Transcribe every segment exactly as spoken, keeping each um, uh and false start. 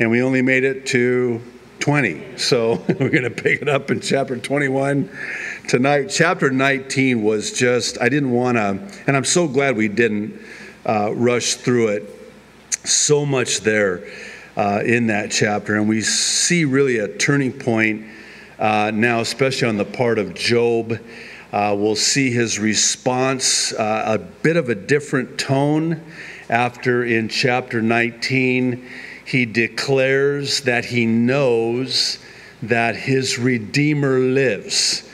and we only made it to twenty. So we're going to pick it up in chapter twenty-one tonight. Chapter nineteen was just, I didn't want to, and I'm so glad we didn't uh, rush through it. So much there uh, in that chapter. And we see really a turning point uh, now, especially on the part of Job. Uh, we'll see his response, uh, a bit of a different tone after in chapter nineteen, he declares that he knows that his Redeemer lives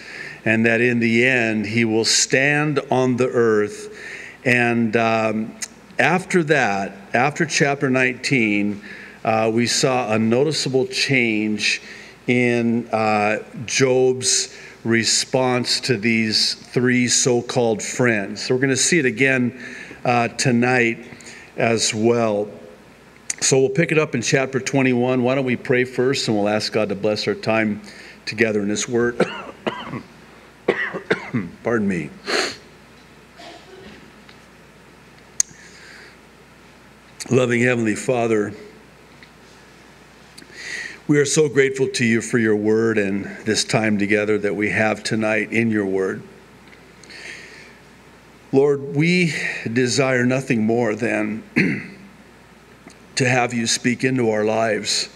and that in the end he will stand on the earth. And um, after that, after chapter nineteen, uh, we saw a noticeable change in uh, Job's response to these three so-called friends. So we're going to see it again uh, tonight as well. So we'll pick it up in chapter twenty-one. Why don't we pray first, and we'll ask God to bless our time together in His Word. Pardon me. Loving Heavenly Father, we are so grateful to you for your word and this time together that we have tonight in your word. Lord, we desire nothing more than to have you speak into our lives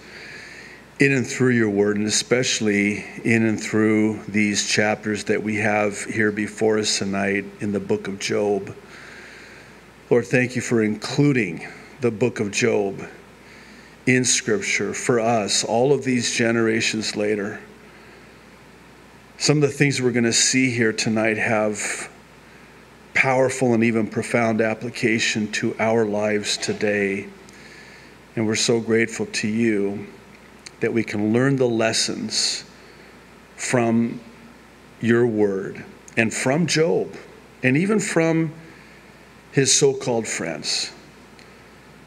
in and through your word, and especially in and through these chapters that we have here before us tonight in the book of Job. Lord, thank you for including the book of Job in Scripture for us, all of these generations later. Some of the things we're going to see here tonight have powerful and even profound application to our lives today. And we're so grateful to you that we can learn the lessons from your word and from Job and even from his so-called friends.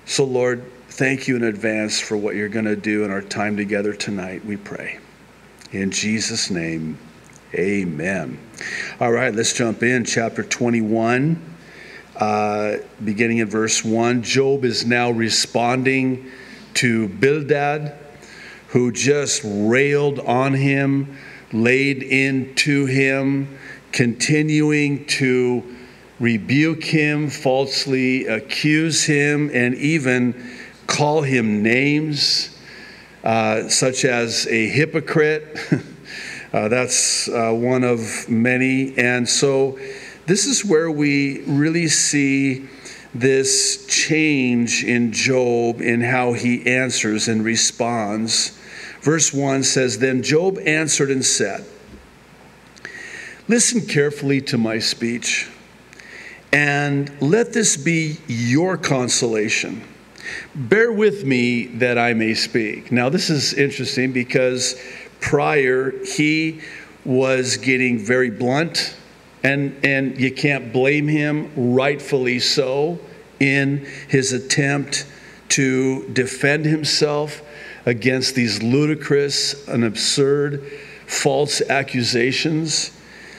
So, Lord, thank you in advance for what you're going to do in our time together tonight, we pray. In Jesus' name, amen. All right, let's jump in. Chapter twenty-one, uh, beginning in verse one. Job is now responding to Bildad, who just railed on him, laid into him, continuing to rebuke him, falsely accuse him, and even call him names uh, such as a hypocrite. uh, that's uh, one of many. And so this is where we really see this change in Job in how he answers and responds. Verse one says, "Then Job answered and said, 'Listen carefully to my speech, and let this be your consolation. Bear with me that I may speak.'" Now, this is interesting because prior he was getting very blunt, and, and you can't blame him, rightfully so, in his attempt to defend himself against these ludicrous and absurd false accusations.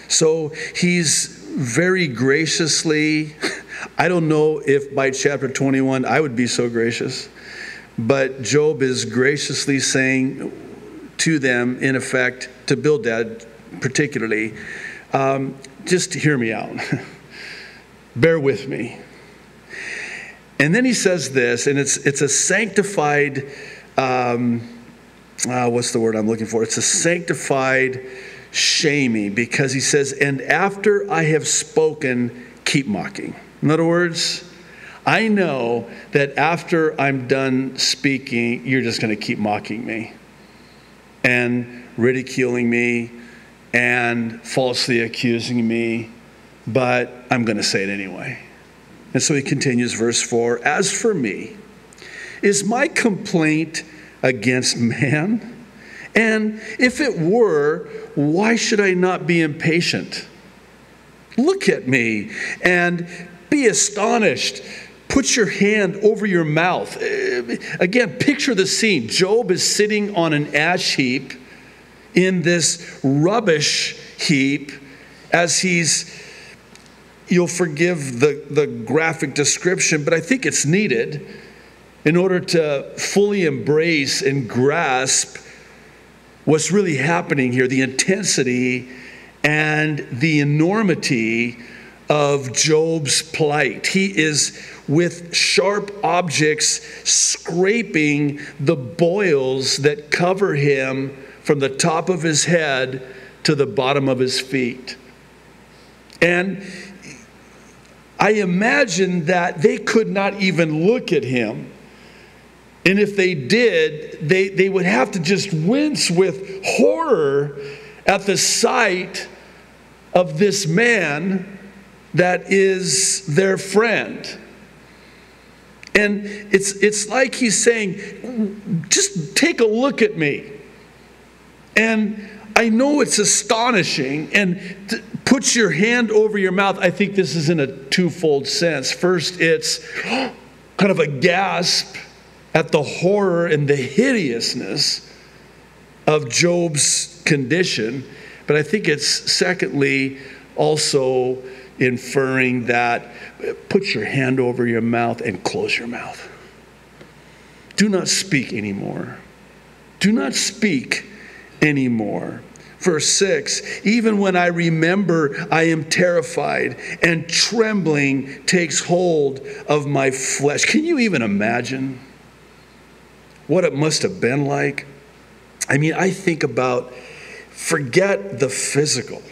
So he's very graciously, I don't know if by chapter twenty-one I would be so gracious, but Job is graciously saying to them, in effect, to Bildad particularly, um, just hear me out. Bear with me. And then he says this, and it's, it's a sanctified, um, uh, what's the word I'm looking for? It's a sanctified shaming, because he says, "And after I have spoken, keep mocking." In other words, I know that after I'm done speaking, you're just going to keep mocking me and ridiculing me and falsely accusing me, but I'm going to say it anyway. And so he continues, verse four, "As for me, is my complaint against man? And if it were, why should I not be impatient? Look at me and be astonished. Put your hand over your mouth." Again, picture the scene. Job is sitting on an ash heap in this rubbish heap as he's, you'll forgive the, the graphic description, but I think it's needed. in order to fully embrace and grasp what's really happening here, the intensity and the enormity of Job's plight. He is with sharp objects scraping the boils that cover him from the top of his head to the bottom of his feet. And I imagine that they could not even look at him. And if they did, they, they would have to just wince with horror at the sight of this man that is their friend. And it's, it's like he's saying, just take a look at me. And I know it's astonishing. And put your hand over your mouth. I think this is in a twofold sense. First, it's kind of a gasp at the horror and the hideousness of Job's condition. But I think it's secondly also inferring that put your hand over your mouth and close your mouth. Do not speak anymore. Do not speak anymore. Verse six, even when I remember, I am terrified, and trembling takes hold of my flesh. Can you even imagine what it must have been like? I mean, I think about, forget the physical.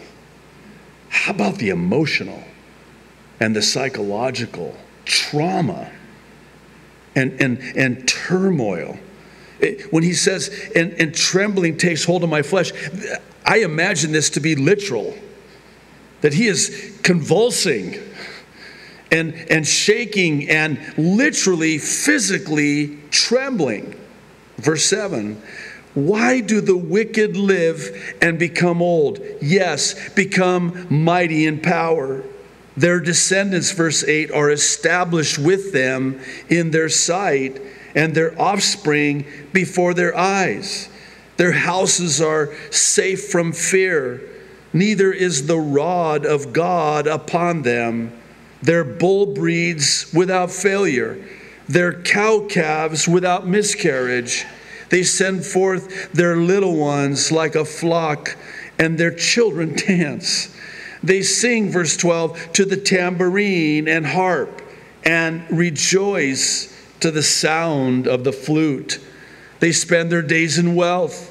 How about the emotional and the psychological trauma and, and, and turmoil? It, when he says, and, and trembling takes hold of my flesh, I imagine this to be literal, that he is convulsing and, and shaking and literally, physically trembling. Verse seven, why do the wicked live and become old? Yes, become mighty in power. Their descendants, verse eight, are established with them in their sight, and their offspring before their eyes. Their houses are safe from fear. Neither is the rod of God upon them. Their bull breeds without failure. Their cow calves without miscarriage. They send forth their little ones like a flock, and their children dance. They sing, verse twelve, to the tambourine and harp, and rejoice to the sound of the flute. They spend their days in wealth,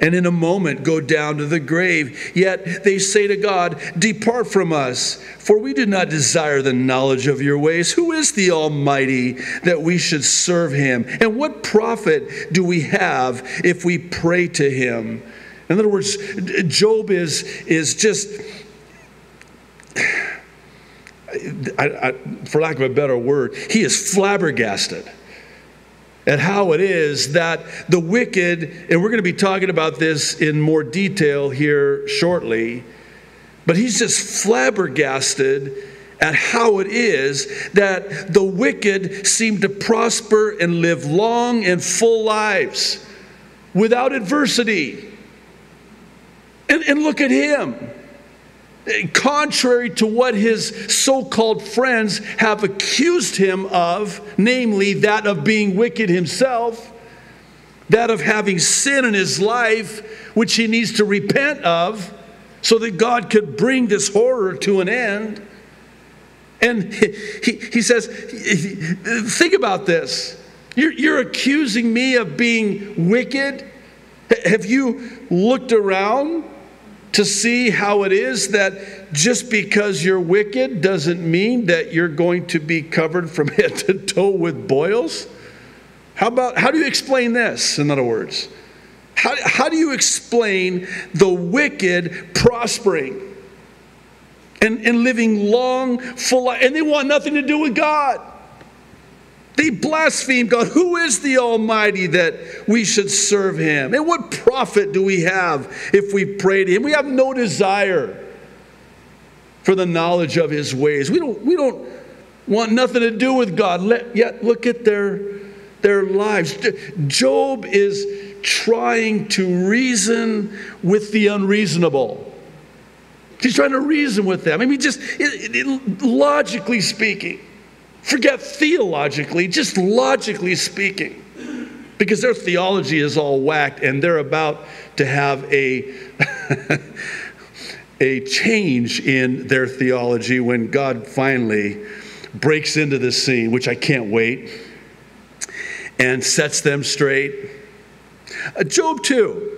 and in a moment go down to the grave. Yet they say to God, depart from us, for we did not desire the knowledge of your ways. Who is the Almighty that we should serve him? And what profit do we have if we pray to him? In other words, Job is, is just, I, I, for lack of a better word, he is flabbergasted at how it is that the wicked, and we're going to be talking about this in more detail here shortly, but he's just flabbergasted at how it is that the wicked seem to prosper and live long and full lives without adversity. And, and look at him. Contrary to what his so-called friends have accused him of, namely that of being wicked himself, that of having sin in his life, which he needs to repent of so that God could bring this horror to an end. And he, he, he says, think about this. You're, you're accusing me of being wicked? Have you looked around to see how it is that just because you're wicked doesn't mean that you're going to be covered from head to toe with boils? How about, how do you explain this, in other words? How, how do you explain the wicked prospering and, and living long, full life? And they want nothing to do with God. They blaspheme God. Who is the Almighty that we should serve him? And what profit do we have if we pray to him? We have no desire for the knowledge of his ways. We don't, we don't want nothing to do with God. Let, yet look at their, their lives. Job is trying to reason with the unreasonable. He's trying to reason with them. I mean, just it, it, logically speaking. Forget theologically, just logically speaking, because their theology is all whacked and they're about to have a, a change in their theology when God finally breaks into this scene, which I can't wait, and sets them straight. Job two.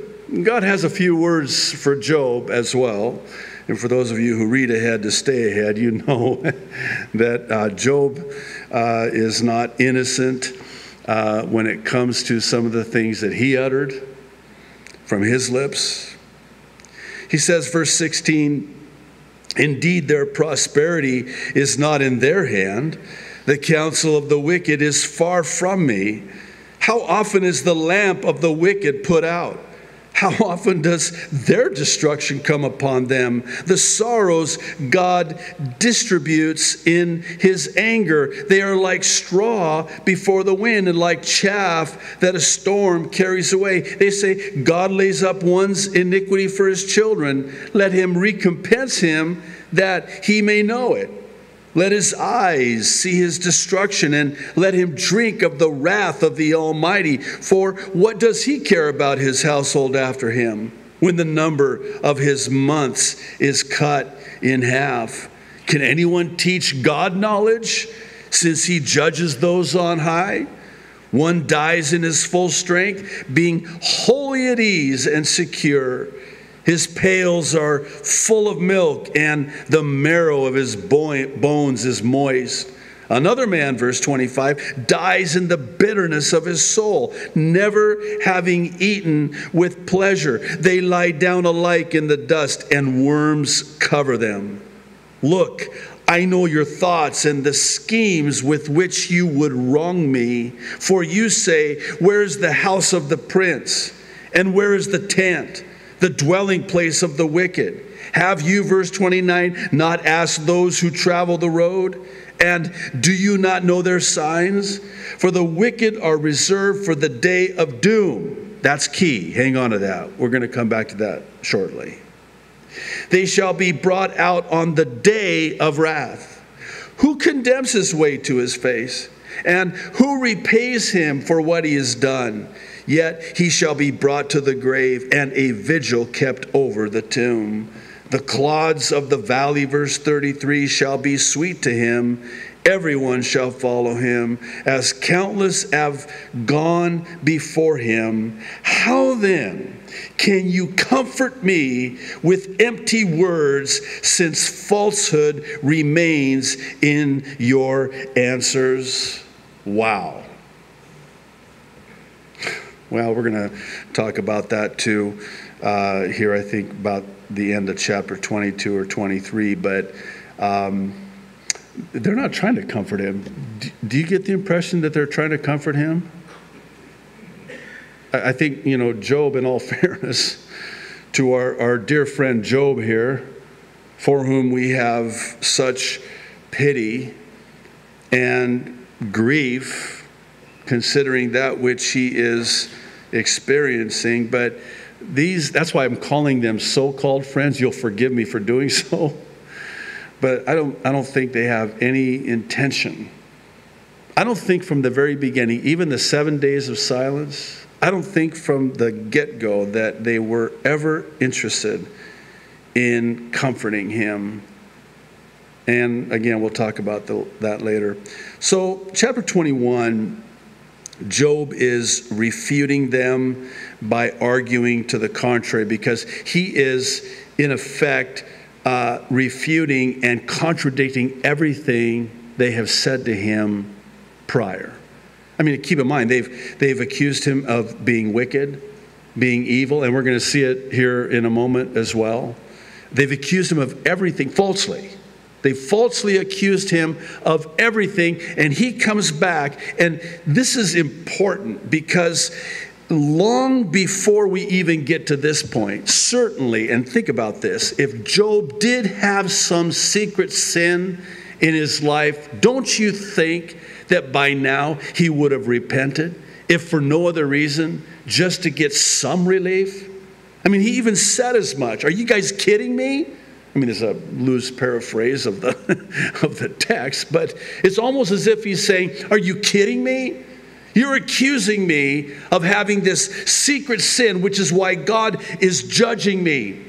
God has a few words for Job as well. And for those of you who read ahead to stay ahead, you know that uh, Job uh, is not innocent uh, when it comes to some of the things that he uttered from his lips. He says, verse sixteen, "Indeed, their prosperity is not in their hand. The counsel of the wicked is far from me. How often is the lamp of the wicked put out? How often does their destruction come upon them? The sorrows God distributes in his anger. They are like straw before the wind and like chaff that a storm carries away. They say, God lays up one's iniquity for his children. Let him recompense him that he may know it. Let his eyes see his destruction, and let him drink of the wrath of the Almighty. For what does he care about his household after him when the number of his months is cut in half? Can anyone teach God knowledge, since he judges those on high? One dies in his full strength, being wholly at ease and secure. His pails are full of milk, and the marrow of his bones is moist. Another man, verse twenty-five, dies in the bitterness of his soul, never having eaten with pleasure. They lie down alike in the dust, and worms cover them. Look, I know your thoughts and the schemes with which you would wrong me. For you say, where is the house of the prince? And where is the tent, the dwelling place of the wicked? Have you, verse twenty-nine, not asked those who travel the road? And do you not know their signs? For the wicked are reserved for the day of doom." That's key. Hang on to that. We're going to come back to that shortly. "They shall be brought out on the day of wrath. Who condemns his way to his face? And who repays him for what he has done? Yet he shall be brought to the grave, and a vigil kept over the tomb. The clods of the valley," verse thirty-three, "shall be sweet to him. Everyone shall follow him, as countless have gone before him. How then can you comfort me with empty words, since falsehood remains in your answers?" Wow. Well, we're going to talk about that too uh, here, I think, about the end of chapter twenty-two or twenty-three. But um, they're not trying to comfort him. Do, do you get the impression that they're trying to comfort him? I, I think, you know, Job, in all fairness to our, our dear friend Job here, for whom we have such pity and grief, considering that which he is experiencing. But these, that's why I'm calling them so-called friends. You'll forgive me for doing so, but I don't, I don't think they have any intention. I don't think from the very beginning, even the seven days of silence, I don't think from the get-go that they were ever interested in comforting him. And again, we'll talk about the, that later. So chapter twenty-one, Job is refuting them by arguing to the contrary, because he is, in effect, uh, refuting and contradicting everything they have said to him prior. I mean, keep in mind, they've, they've accused him of being wicked, being evil, and we're going to see it here in a moment as well. They've accused him of everything falsely. They falsely accused him of everything, and he comes back. And this is important, because long before we even get to this point, certainly, and think about this, if Job did have some secret sin in his life, don't you think that by now he would have repented, if for no other reason, just to get some relief? I mean, he even said as much. Are you guys kidding me? I mean, it's a loose paraphrase of the, of the text, but it's almost as if he's saying, are you kidding me? You're accusing me of having this secret sin, which is why God is judging me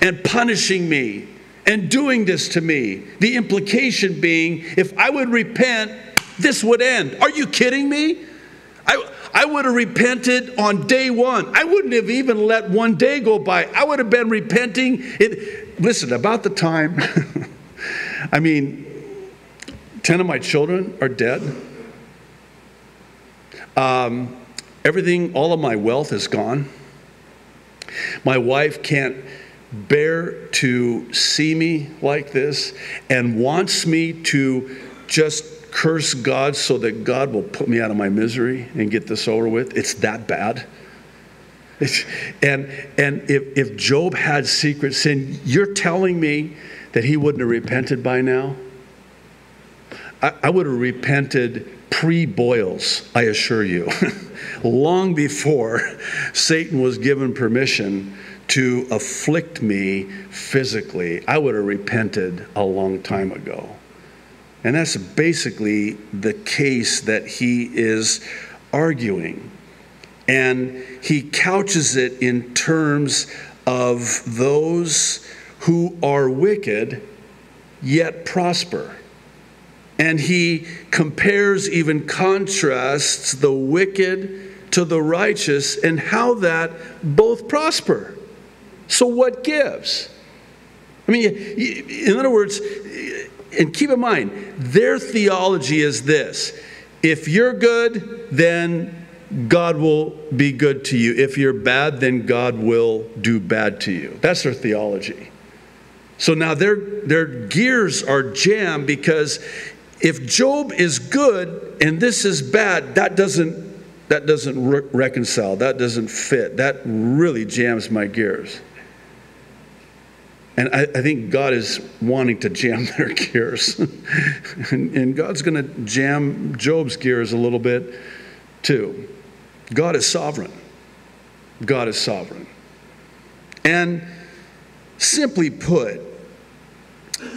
and punishing me and doing this to me. The implication being, if I would repent, this would end. Are you kidding me? I, I would have repented on day one. I wouldn't have even let one day go by. I would have been repenting. It, listen, about the time, I mean, ten of my children are dead. Um, everything, all of my wealth is gone. My wife can't bear to see me like this and wants me to just curse God so that God will put me out of my misery and get this over with. It's that bad. It's, and and if, if Job had secret sin, you're telling me that he wouldn't have repented by now? I, I would have repented pre-boils, I assure you, long before Satan was given permission to afflict me physically. I would have repented a long time ago. And that's basically the case that he is arguing. And he couches it in terms of those who are wicked yet prosper. And he compares, even contrasts, the wicked to the righteous and how that both prosper. So what gives? I mean, in other words, and keep in mind, their theology is this: if you're good, then God will be good to you. If you're bad, then God will do bad to you. That's their theology. So now their, their gears are jammed, because if Job is good and this is bad, that doesn't, that doesn't re- reconcile. That doesn't fit. That really jams my gears. And I, I think God is wanting to jam their gears. and, and God's going to jam Job's gears a little bit too. God is sovereign. God is sovereign. And simply put,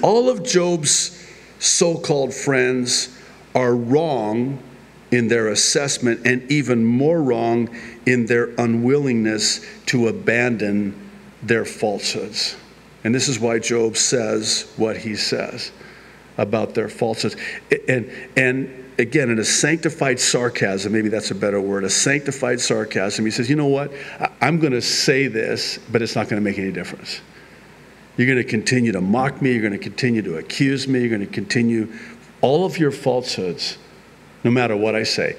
all of Job's so-called friends are wrong in their assessment, and even more wrong in their unwillingness to abandon their falsehoods. And this is why Job says what he says about their falsehoods. And, and again, in a sanctified sarcasm, maybe that's a better word, a sanctified sarcasm, he says, you know what? I'm going to say this, but it's not going to make any difference. You're going to continue to mock me. You're going to continue to accuse me. You're going to continue all of your falsehoods, no matter what I say.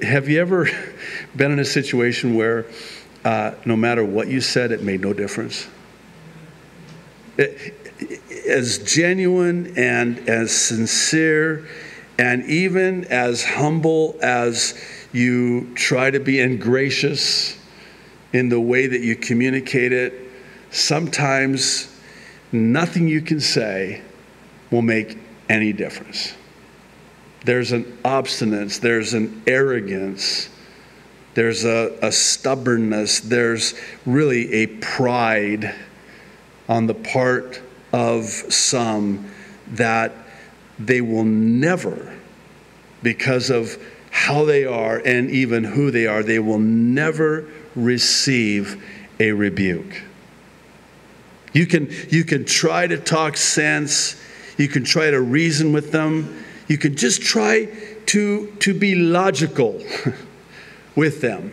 Have you ever been in a situation where uh, no matter what you said, it made no difference? As genuine and as sincere and even as humble as you try to be, and gracious in the way that you communicate it, sometimes nothing you can say will make any difference. There's an obstinance, there's an arrogance, there's a, a stubbornness, there's really a pride on the part of some that they will never, because of how they are and even who they are, they will never receive a rebuke. You can, you can try to talk sense. You can try to reason with them. You can just try to, to be logical with them,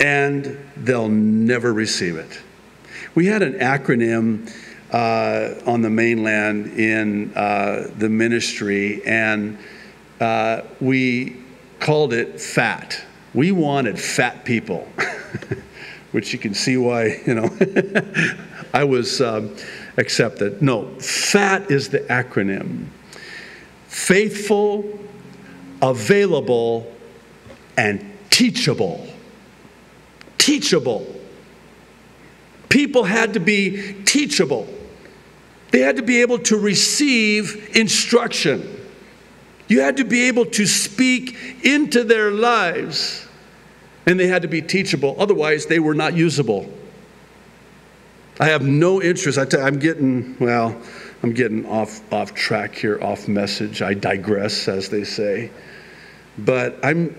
and they'll never receive it. We had an acronym uh, on the mainland in uh, the ministry, and uh, we called it FAT. We wanted fat people, which you can see why, you know, I was um, accepted. No, FAT is the acronym: faithful, available, and teachable. Teachable. People had to be teachable. They had to be able to receive instruction. You had to be able to speak into their lives, and they had to be teachable. Otherwise, they were not usable. I have no interest. I tell you, I'm getting, well, I'm getting off, off track here, off message. I digress, as they say. But I'm,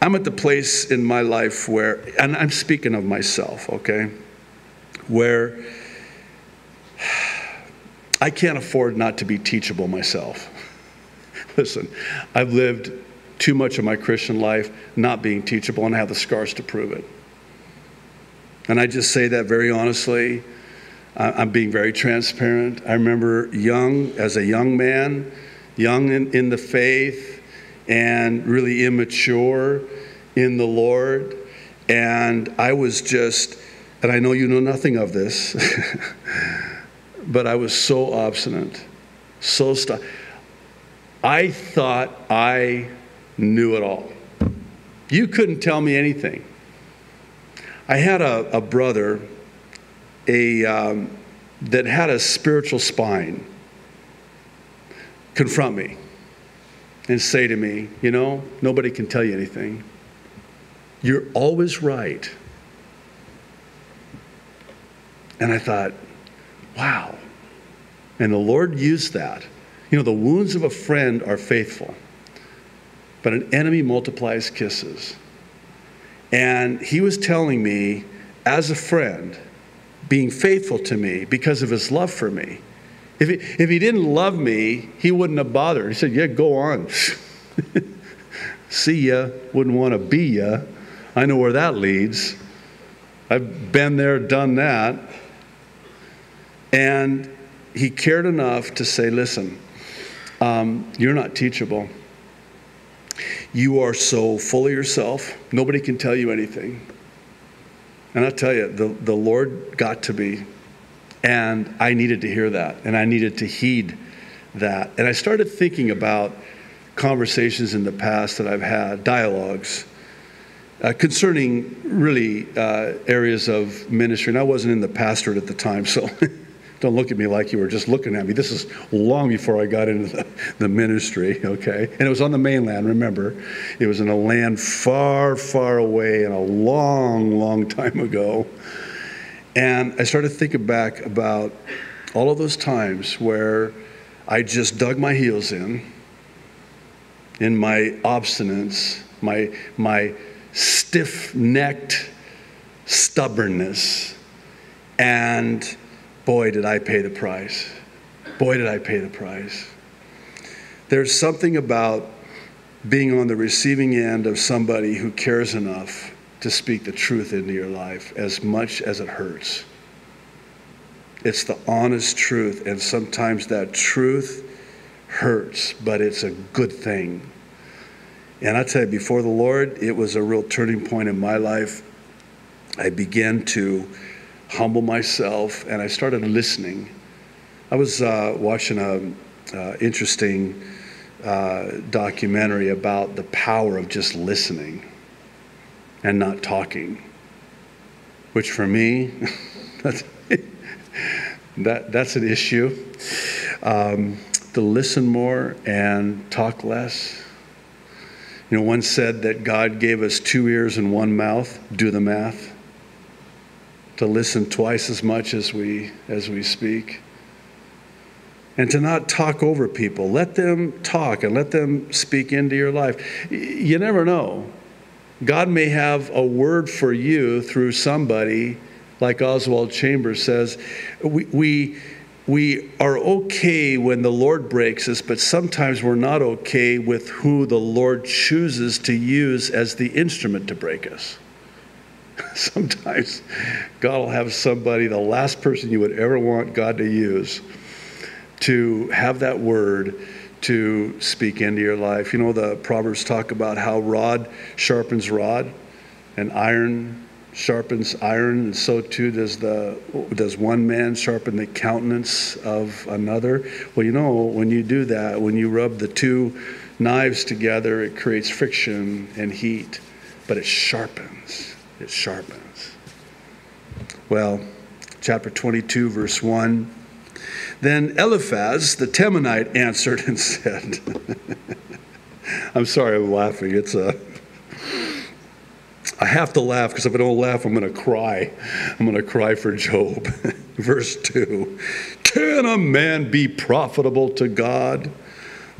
I'm at the place in my life where, and I'm speaking of myself, okay, where I can't afford not to be teachable myself. Listen, I've lived too much of my Christian life not being teachable, and I have the scars to prove it. And I just say that very honestly. I'm being very transparent. I remember young, as a young man, young in, in the faith and really immature in the Lord. And I was just, and I know you know nothing of this, but I was so obstinate, so stuck. I thought I knew it all. You couldn't tell me anything. I had a, a brother a, um, that had a spiritual spine confront me and say to me, you know, nobody can tell you anything. You're always right. And I thought, wow. And the Lord used that. You know, the wounds of a friend are faithful, but an enemy multiplies kisses. And he was telling me, as a friend, being faithful to me because of his love for me. If he, if he didn't love me, he wouldn't have bothered. He said, yeah, go on. See ya. Wouldn't want to be ya. I know where that leads. I've been there, done that. And he cared enough to say, listen, um, you're not teachable. You are so full of yourself. Nobody can tell you anything. And I'll tell you, the, the Lord got to me, and I needed to hear that, and I needed to heed that. And I started thinking about conversations in the past that I've had, dialogues, uh, concerning really uh, areas of ministry. And I wasn't in the pastorate at the time, so don't look at me like you were just looking at me. This is long before I got into the, the ministry, okay? And it was on the mainland, remember. It was in a land far, far away and a long, long time ago. And I started thinking back about all of those times where I just dug my heels in, in my obstinance, my, my stiff-necked stubbornness, and boy, did I pay the price. Boy, did I pay the price. There's something about being on the receiving end of somebody who cares enough to speak the truth into your life, as much as it hurts. It's the honest truth, and sometimes that truth hurts, but it's a good thing. And I tell you, before the Lord, it was a real turning point in my life. I began to humble myself, and I started listening. I was uh, watching an uh, interesting uh, documentary about the power of just listening and not talking, which for me, that's, that, that's an issue. Um, to listen more and talk less. You know, one said that God gave us two ears and one mouth. Do the math. To listen twice as much as we as we speak, and to not talk over people. Let them talk and let them speak into your life. You never know. God may have a word for you through somebody. Like Oswald Chambers says, we we we are okay when the Lord breaks us, but sometimes we're not okay with who the Lord chooses to use as the instrument to break us. Sometimes God will have somebody, the last person you would ever want God to use, to have that word to speak into your life. You know, the Proverbs talk about how rod sharpens rod and iron sharpens iron, and so too does, the, does one man sharpen the countenance of another. Well, you know, when you do that, when you rub the two knives together, it creates friction and heat, but it sharpens. It sharpens. Well, chapter twenty-two, verse one. Then Eliphaz the Temanite answered and said, I'm sorry I'm laughing. It's a, I have to laugh, because if I don't laugh, I'm going to cry. I'm going to cry for Job. Verse two. Can a man be profitable to God?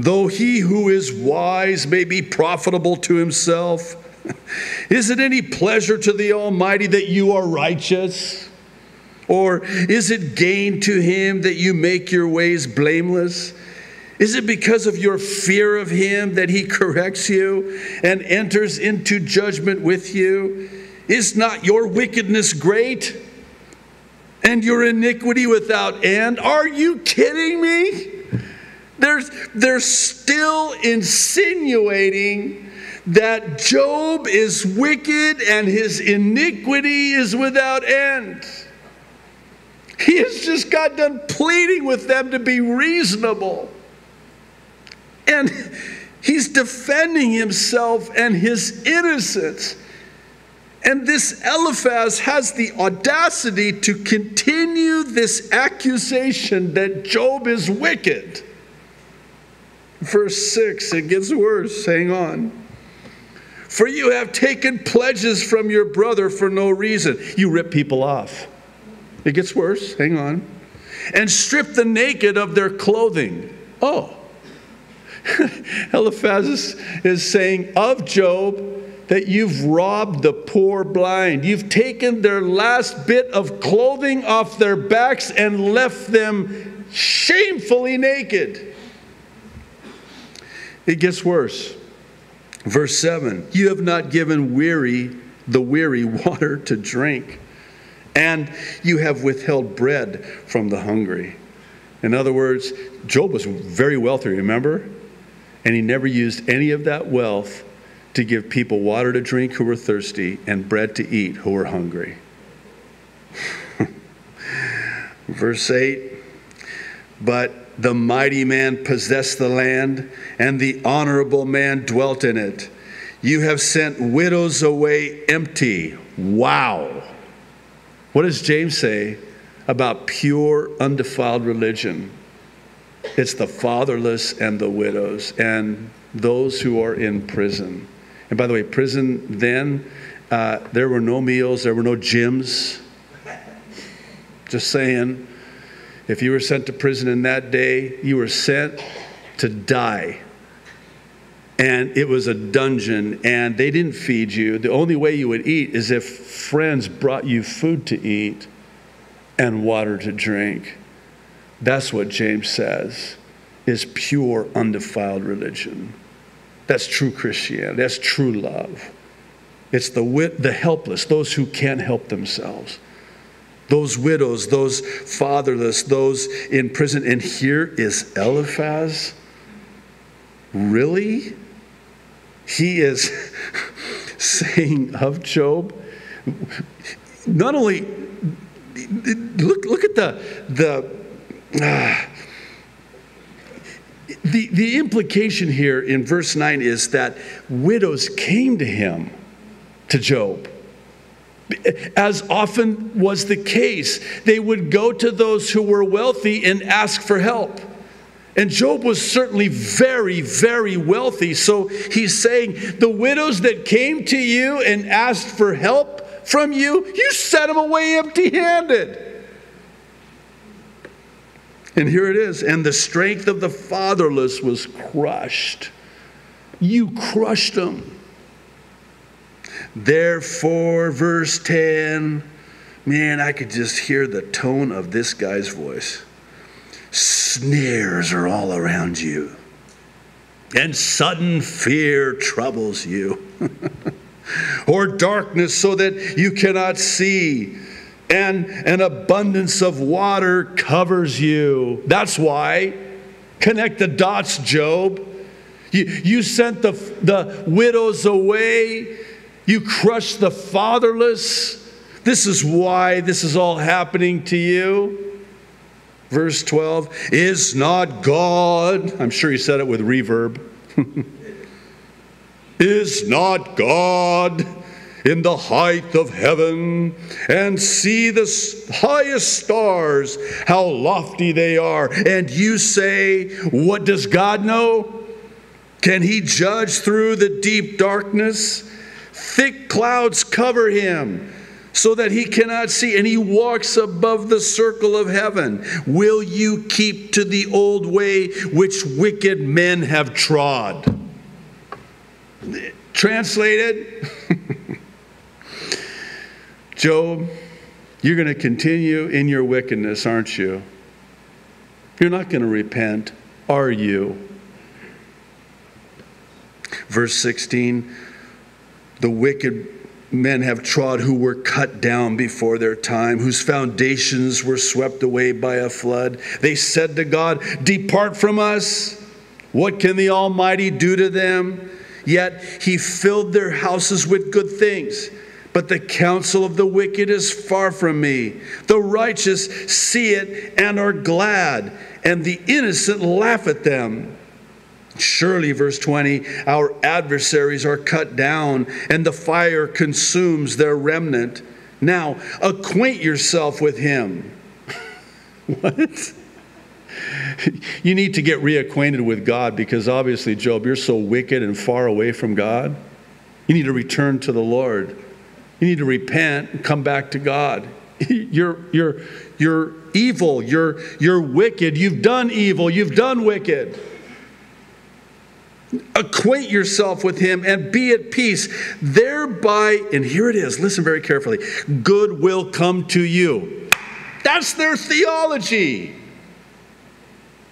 Though he who is wise may be profitable to himself. Is it any pleasure to the Almighty that you are righteous? Or is it gain to him that you make your ways blameless? Is it because of your fear of him that he corrects you and enters into judgment with you? Is not your wickedness great and your iniquity without end? Are you kidding me? They're, they're still insinuating that Job is wicked and his iniquity is without end. He has just got done pleading with them to be reasonable. And he's defending himself and his innocence. And this Eliphaz has the audacity to continue this accusation that Job is wicked. Verse six, it gets worse. Hang on. For you have taken pledges from your brother for no reason. You rip people off. It gets worse. Hang on. And strip the naked of their clothing. Oh. Eliphaz is, is saying of Job that you've robbed the poor blind. You've taken their last bit of clothing off their backs and left them shamefully naked. It gets worse. Verse seven, you have not given weary, the weary water to drink, and you have withheld bread from the hungry. In other words, Job was very wealthy, remember? And he never used any of that wealth to give people water to drink who were thirsty and bread to eat who were hungry. Verse eight, but the mighty man possessed the land, and the honorable man dwelt in it. You have sent widows away empty. Wow. What does James say about pure, undefiled religion? It's the fatherless and the widows and those who are in prison. And by the way, prison then, uh, there were no meals, there were no gyms. Just saying, if you were sent to prison in that day, you were sent to die. And it was a dungeon, and they didn't feed you. The only way you would eat is if friends brought you food to eat and water to drink. That's what James says is pure, undefiled religion. That's true Christianity. That's true love. It's the wit, the helpless, those who can't help themselves. Those widows, those fatherless, those in prison. And here is Eliphaz. Really? He is saying of Job, not only, look, look at the... the Ah. The, the implication here in verse nine is that widows came to him, to Job. As often was the case, they would go to those who were wealthy and ask for help. And Job was certainly very, very wealthy. So he's saying, the widows that came to you and asked for help from you, you sent them away empty-handed. And here it is. And the strength of the fatherless was crushed. You crushed them. Therefore, verse ten, man, I could just hear the tone of this guy's voice. Snares are all around you, and sudden fear troubles you, or darkness so that you cannot see. And an abundance of water covers you. That's why. Connect the dots, Job. You, you sent the, the widows away. You crushed the fatherless. This is why this is all happening to you. Verse twelve, is not God, I'm sure he said it with reverb. Is not God in the height of heaven, and see the highest stars, how lofty they are. And you say, what does God know? Can he judge through the deep darkness? Thick clouds cover him so that he cannot see, and he walks above the circle of heaven. Will you keep to the old way which wicked men have trod? Translated, Job, you're going to continue in your wickedness, aren't you? You're not going to repent, are you? Verse sixteen, the wicked men have trod, who were cut down before their time, whose foundations were swept away by a flood. They said to God, depart from us. What can the Almighty do to them? Yet he filled their houses with good things. But the counsel of the wicked is far from me. The righteous see it and are glad, and the innocent laugh at them. Surely, verse twenty, our adversaries are cut down, and the fire consumes their remnant. Now, acquaint yourself with him. What? You need to get reacquainted with God, because obviously, Job, you're so wicked and far away from God. You need to return to the Lord. You need to repent and come back to God. You're, you're, you're evil. You're, you're wicked. You've done evil. You've done wicked. Acquaint yourself with him and be at peace. Thereby, and here it is, listen very carefully, good will come to you. That's their theology.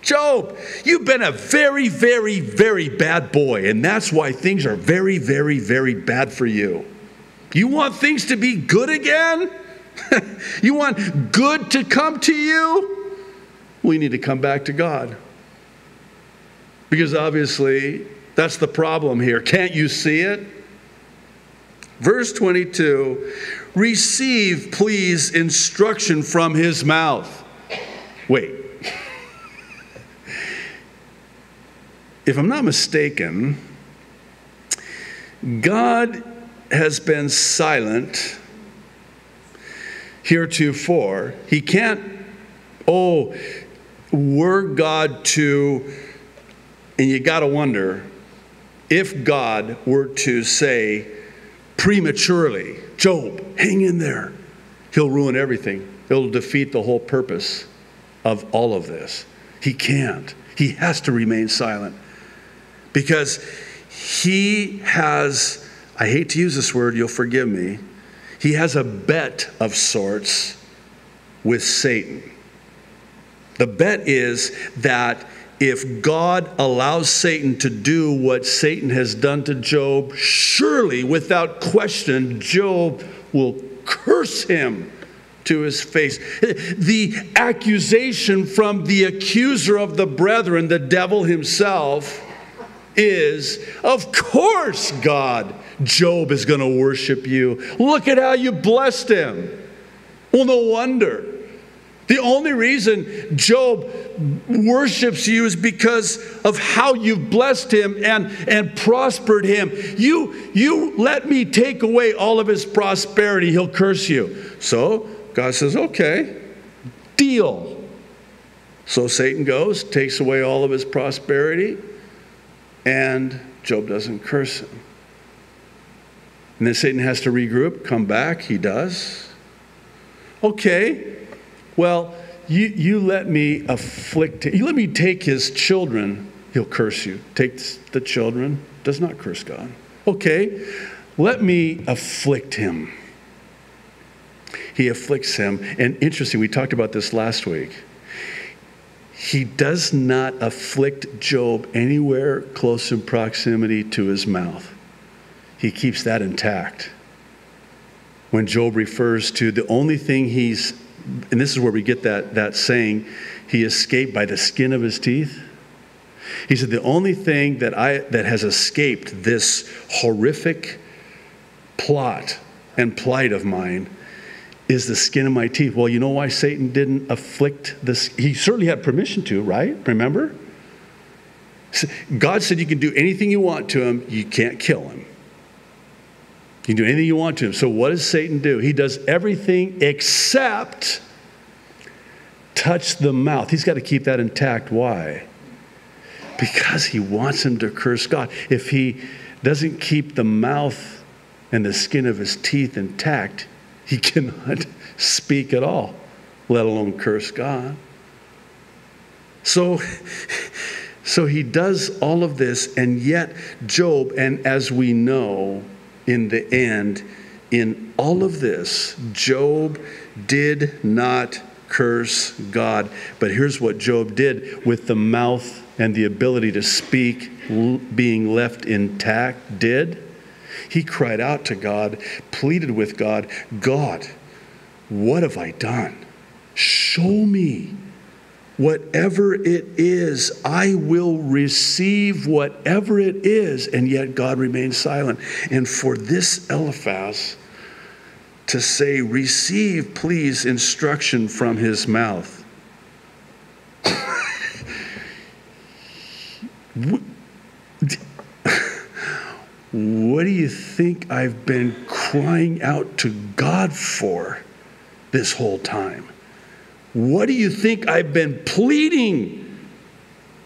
Job, you've been a very, very, very bad boy, and that's why things are very, very, very bad for you. You want things to be good again? You want good to come to you? We need to come back to God. Because obviously, that's the problem here. Can't you see it? Verse twenty-two, receive, please, instruction from his mouth. Wait. If I'm not mistaken, God has been silent heretofore. He can't, oh, were God to... And you got to wonder if God were to say prematurely, Job, hang in there. He'll ruin everything. It'll defeat the whole purpose of all of this. He can't. He has to remain silent because he has, I hate to use this word, you'll forgive me, he has a bet of sorts with Satan. The bet is that if God allows Satan to do what Satan has done to Job, surely, without question, Job will curse him to his face. The accusation from the accuser of the brethren, the devil himself, is, of course, God, Job is going to worship you. Look at how you blessed him. Well, no wonder. The only reason Job worships you is because of how you've blessed him and, and prospered him. You, you let me take away all of his prosperity, he'll curse you. So God says, okay, deal. So Satan goes, takes away all of his prosperity, and Job doesn't curse him. And then Satan has to regroup, come back, he does. Okay. Well, you, you let me afflict him. You let me take his children. He'll curse you. Takes the children. Does not curse God. Okay. Let me afflict him. He afflicts him. And interesting, we talked about this last week. He does not afflict Job anywhere close in proximity to his mouth. He keeps that intact. When Job refers to the only thing he's, and this is where we get that, that saying, he escaped by the skin of his teeth. He said, the only thing that, I, that has escaped this horrific plot and plight of mine is the skin of my teeth. Well, you know why Satan didn't afflict this? He certainly had permission to, right? Remember? God said you can do anything you want to him. You can't kill him. You can do anything you want to him. So what does Satan do? He does everything except touch the mouth. He's got to keep that intact. Why? Because he wants him to curse God. If he doesn't keep the mouth and the skin of his teeth intact, he cannot speak at all, let alone curse God. So, so he does all of this, and yet Job, and as we know in the end, in all of this, Job did not curse God. But here's what Job did with the mouth and the ability to speak being left intact did. He cried out to God, pleaded with God, God, what have I done? Show me. Whatever it is, I will receive whatever it is. And yet God remains silent. And for this Eliphaz to say, receive, please, instruction from his mouth. What do you think I've been crying out to God for this whole time? What do you think I've been pleading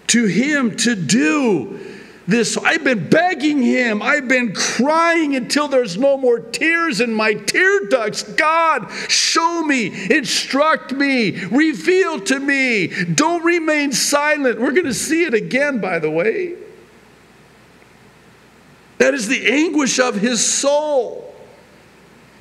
to him to do this? I've been begging him. I've been crying until there's no more tears in my tear ducts. God, show me, instruct me, reveal to me. Don't remain silent. We're going to see it again, by the way. That is the anguish of his soul.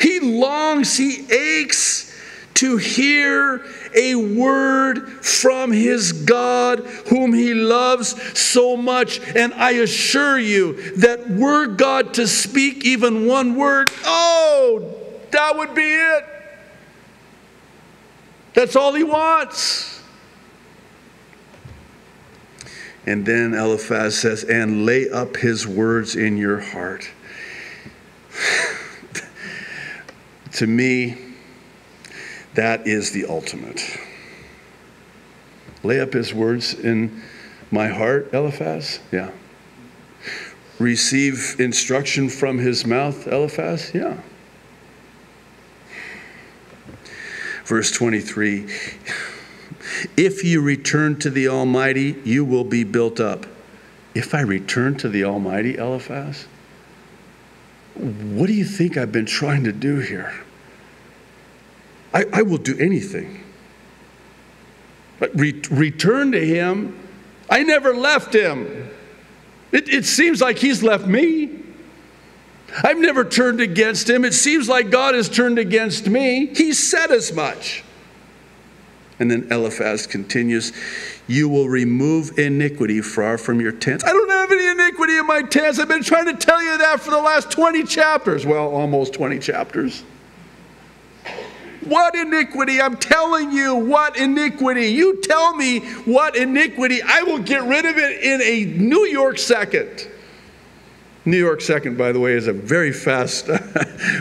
He longs, he aches to hear a word from his God whom he loves so much. And I assure you that were God to speak even one word, oh, that would be it. That's all he wants. And then Eliphaz says, and lay up his words in your heart. To me, that is the ultimate. Lay up his words in my heart, Eliphaz? Yeah. Receive instruction from his mouth, Eliphaz? Yeah. Verse twenty-three, if you return to the Almighty, you will be built up. If I return to the Almighty, Eliphaz? What do you think I've been trying to do here? I, I will do anything. But re return to him. I never left him. It, it seems like he's left me. I've never turned against him. It seems like God has turned against me. He said as much. And then Eliphaz continues, you will remove iniquity far from your tents. I don't have any iniquity in my tents. I've been trying to tell you that for the last twenty chapters. Well, almost twenty chapters. What iniquity? I'm telling you, what iniquity? You tell me what iniquity. I will get rid of it in a New York second. New York second, by the way, is a very fast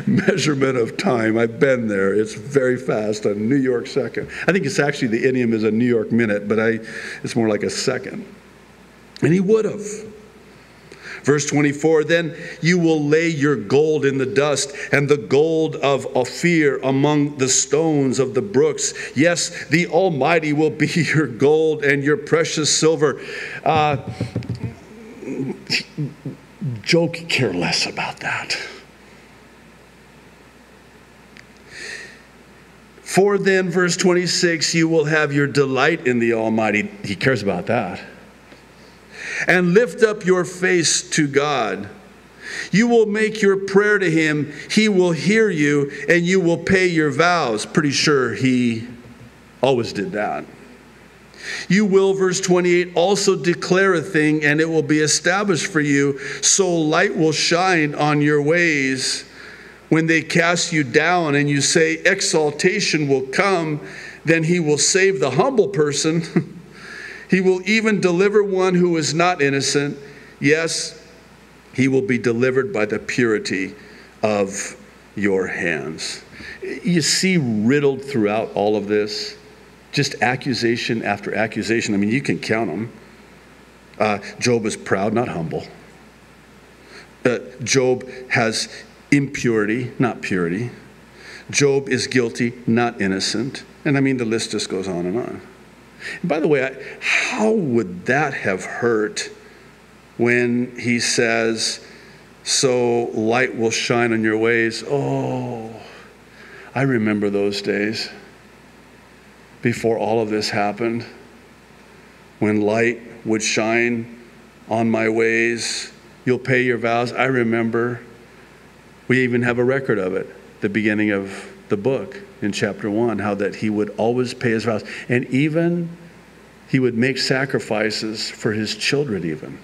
measurement of time. I've been there. It's very fast, a New York second. I think it's actually, the idiom is a New York minute, but I, it's more like a second. And he would have. Verse twenty-four, then you will lay your gold in the dust and the gold of Ophir among the stones of the brooks. Yes, the Almighty will be your gold and your precious silver. Uh, Job could care less about that. For then, verse twenty-six, you will have your delight in the Almighty. He cares about that. And lift up your face to God. You will make your prayer to him. He will hear you, and you will pay your vows. Pretty sure he always did that. You will, verse twenty-eight, also declare a thing, and it will be established for you. So light will shine on your ways when they cast you down, and you say, exaltation will come. Then he will save the humble person. He will even deliver one who is not innocent. Yes, he will be delivered by the purity of your hands. You see riddled throughout all of this, just accusation after accusation. I mean, you can count them. Uh, Job is proud, not humble. Uh, Job has impurity, not purity. Job is guilty, not innocent. And I mean, the list just goes on and on. By the way, I, how would that have hurt when he says, so light will shine on your ways. Oh, I remember those days before all of this happened, when light would shine on my ways. You'll pay your vows. I remember. We even have a record of it, the beginning of the book in chapter one, how that he would always pay his vows. And even he would make sacrifices for his children even,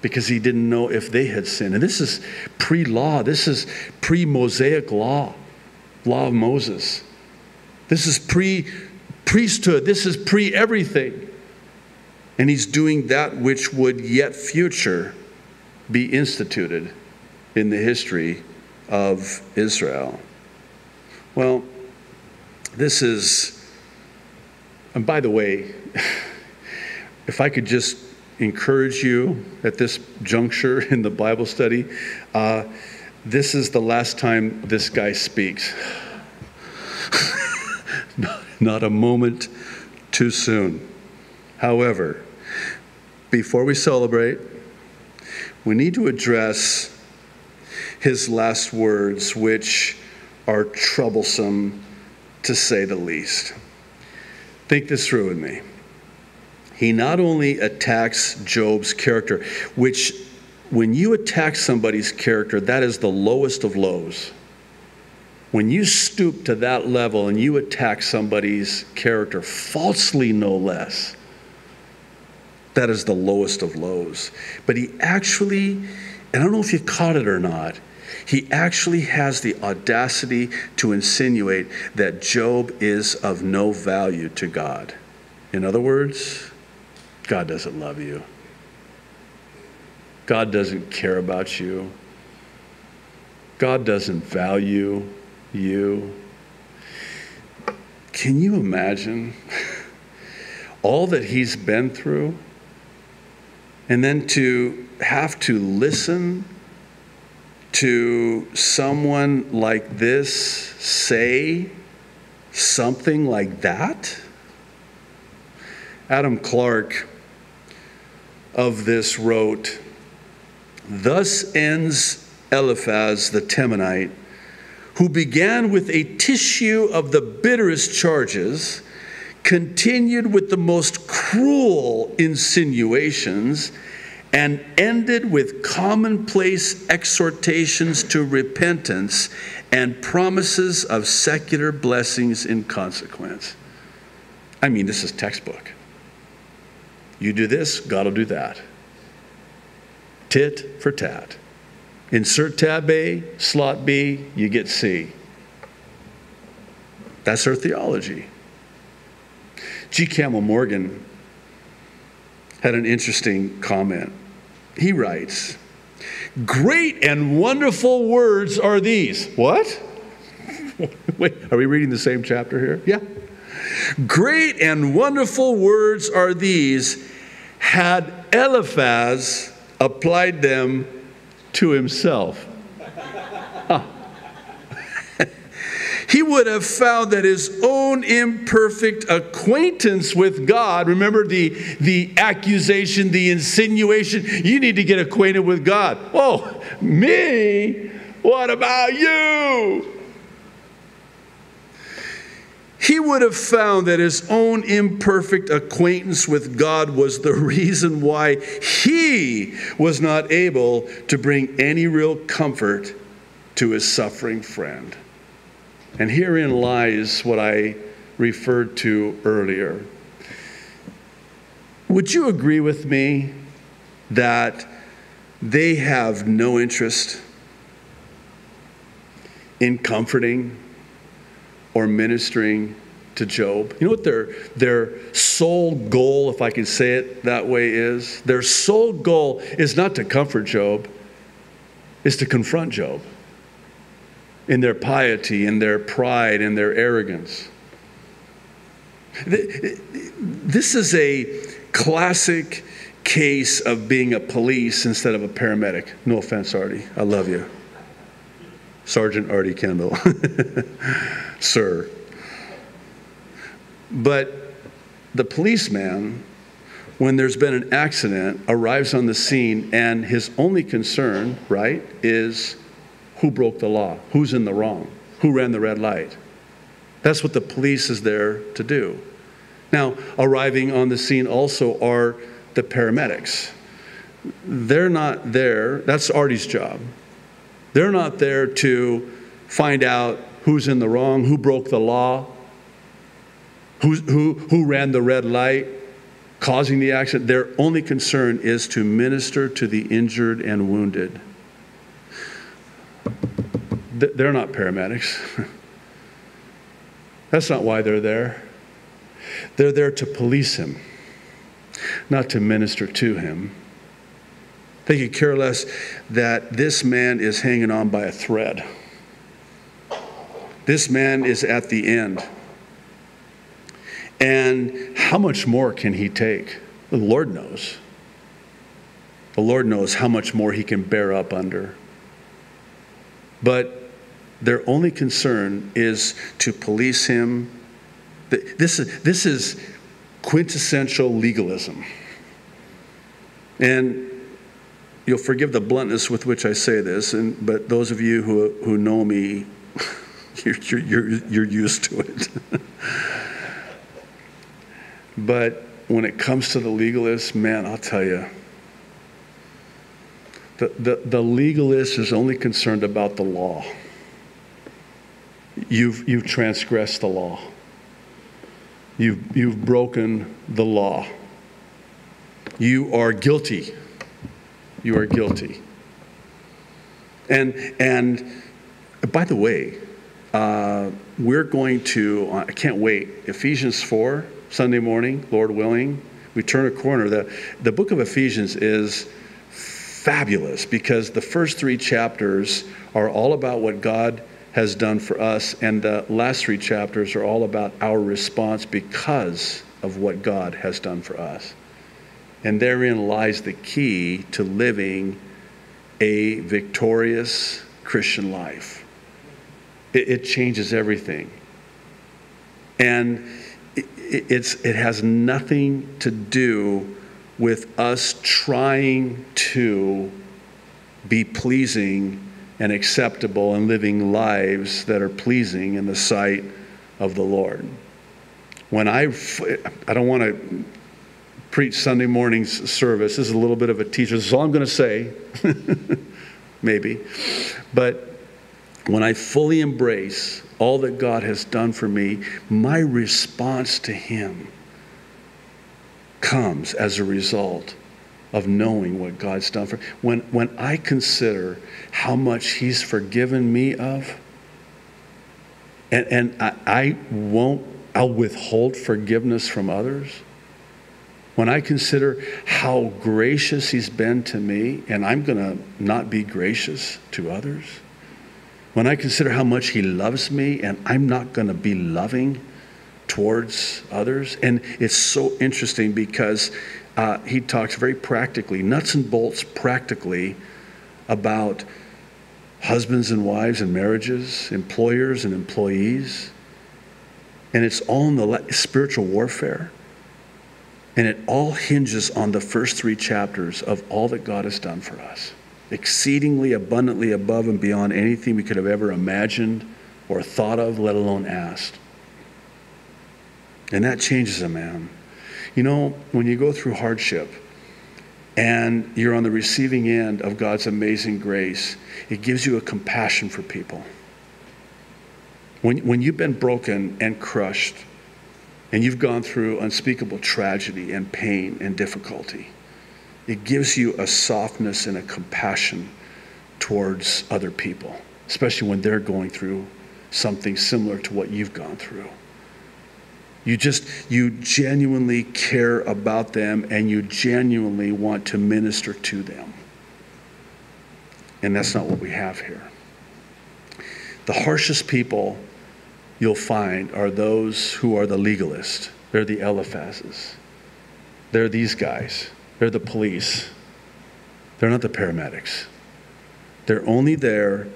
because he didn't know if they had sinned. And this is pre-law. This is pre-Mosaic law, law of Moses. This is pre-priesthood. This is pre-everything. And he's doing that which would yet future be instituted in the history of Israel. Well, this is, and by the way, if I could just encourage you at this juncture in the Bible study, uh, this is the last time this guy speaks. Not a moment too soon. However, before we celebrate, we need to address his last words, which are troublesome to say the least. Think this through with me. He not only attacks Job's character, which when you attack somebody's character, that is the lowest of lows. When you stoop to that level and you attack somebody's character, falsely no less, that is the lowest of lows. But he actually, and I don't know if you caught it or not, he actually has the audacity to insinuate that Job is of no value to God. In other words, God doesn't love you. God doesn't care about you. God doesn't value you. Can you imagine all that he's been through? And then to have to listen to someone like this say something like that? Adam Clarke of this wrote, "Thus ends Eliphaz the Temanite, who began with a tissue of the bitterest charges, continued with the most cruel insinuations, and ended with commonplace exhortations to repentance and promises of secular blessings in consequence." I mean, this is textbook. You do this, God will do that. Tit for tat. Insert tab A, slot B, you get C. That's her theology. G. Campbell Morgan had an interesting comment. He writes, "Great and wonderful words are these." What? Wait, are we reading the same chapter here? Yeah. "Great and wonderful words are these, had Eliphaz applied them to himself." Huh. "He would have found that his own imperfect acquaintance with God," remember the, the accusation, the insinuation, you need to get acquainted with God. Oh, me? What about you? "He would have found that his own imperfect acquaintance with God was the reason why he was not able to bring any real comfort to his suffering friend." And herein lies what I referred to earlier. Would you agree with me that they have no interest in comforting or ministering to Job? You know what their, their sole goal, if I can say it that way, is? Their sole goal is not to comfort Job, is to confront Job in their piety, in their pride, in their arrogance. This is a classic case of being a police instead of a paramedic. No offense, Artie. I love you. Sergeant Artie Kendall. Sir. But the policeman when there's been an accident, arrives on the scene, and his only concern, right, is who broke the law, who's in the wrong, who ran the red light. That's what the police is there to do. Now, arriving on the scene also are the paramedics. They're not there. That's Artie's job. They're not there to find out who's in the wrong, who broke the law, who, who, who ran the red light, causing the accident. Their only concern is to minister to the injured and wounded. They're not paramedics. That's not why they're there. They're there to police him, not to minister to him. They could care less that this man is hanging on by a thread. This man is at the end. And how much more can he take? The Lord knows. The Lord knows how much more he can bear up under. But their only concern is to police him. This is, this is quintessential legalism. And you'll forgive the bluntness with which I say this, and, but those of you who, who know me, you're, you're, you're used to it. But when it comes to the legalist, man, I'll tell you, the, the, the legalist is only concerned about the law. You've, you've transgressed the law. You've, you've broken the law. You are guilty. You are guilty. And, and by the way, uh, we're going to, I can't wait, Ephesians four, Sunday morning, Lord willing, we turn a corner. The, the book of Ephesians is fabulous because the first three chapters are all about what God has done for us, and the last three chapters are all about our response because of what God has done for us. And therein lies the key to living a victorious Christian life. It, it changes everything. And it, it's, it has nothing to do with us trying to be pleasing and acceptable and living lives that are pleasing in the sight of the Lord. When I, I don't want to preach Sunday morning's service. This is a little bit of a teacher. This is all I'm going to say, maybe. But when I fully embrace all that God has done for me, my response to him comes as a result of knowing what God's done for me. When, when I consider how much he's forgiven me of, and, and I, I won't, I'll withhold forgiveness from others. When I consider how gracious he's been to me, and I'm going to not be gracious to others. When I consider how much he loves me, and I'm not going to be loving towards others. And it's so interesting because Uh, he talks very practically, nuts and bolts practically, about husbands and wives and marriages, employers and employees. And it's all in the spiritual warfare. And it all hinges on the first three chapters of all that God has done for us. Exceedingly abundantly above and beyond anything we could have ever imagined or thought of, let alone asked. And that changes a man. You know, when you go through hardship and you're on the receiving end of God's amazing grace, it gives you a compassion for people. When, when you've been broken and crushed and you've gone through unspeakable tragedy and pain and difficulty, it gives you a softness and a compassion towards other people, especially when they're going through something similar to what you've gone through. You just, you genuinely care about them and you genuinely want to minister to them. And that's not what we have here. The harshest people you'll find are those who are the legalists. They're the Eliphazes. They're these guys. They're the police. They're not the paramedics. They're only there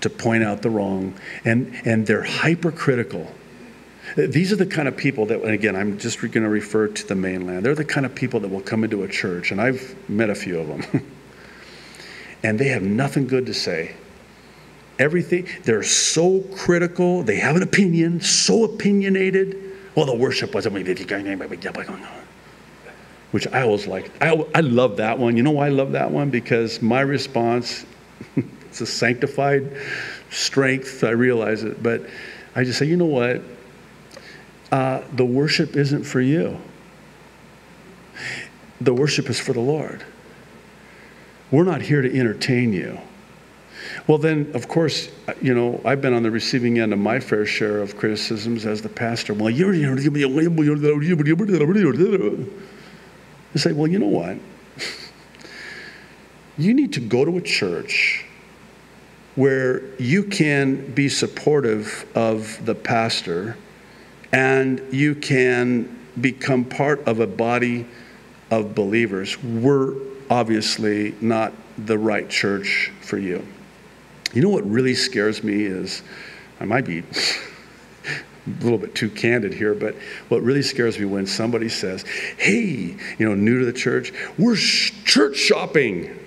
to point out the wrong, and, and they're hypercritical. These are the kind of people that, and again, I'm just going to refer to the mainland. They're the kind of people that will come into a church, and I've met a few of them. And they have nothing good to say. Everything, they're so critical. They have an opinion, so opinionated. Well, the worship wasn't, which I always liked. I, I love that one. You know why I love that one? Because my response, it's a sanctified strength. I realize it. But I just say, you know what? Uh, the worship isn't for you. The worship is for the Lord. We're not here to entertain you. Well, then, of course, you know, I've been on the receiving end of my fair share of criticisms as the pastor. Well, you're here to give me a... I say, well, you know what? You need to go to a church where you can be supportive of the pastor and you can become part of a body of believers. We're obviously not the right church for you. You know what really scares me is, I might be a little bit too candid here, but what really scares me when somebody says, hey, you know, new to the church, we're sh- church shopping.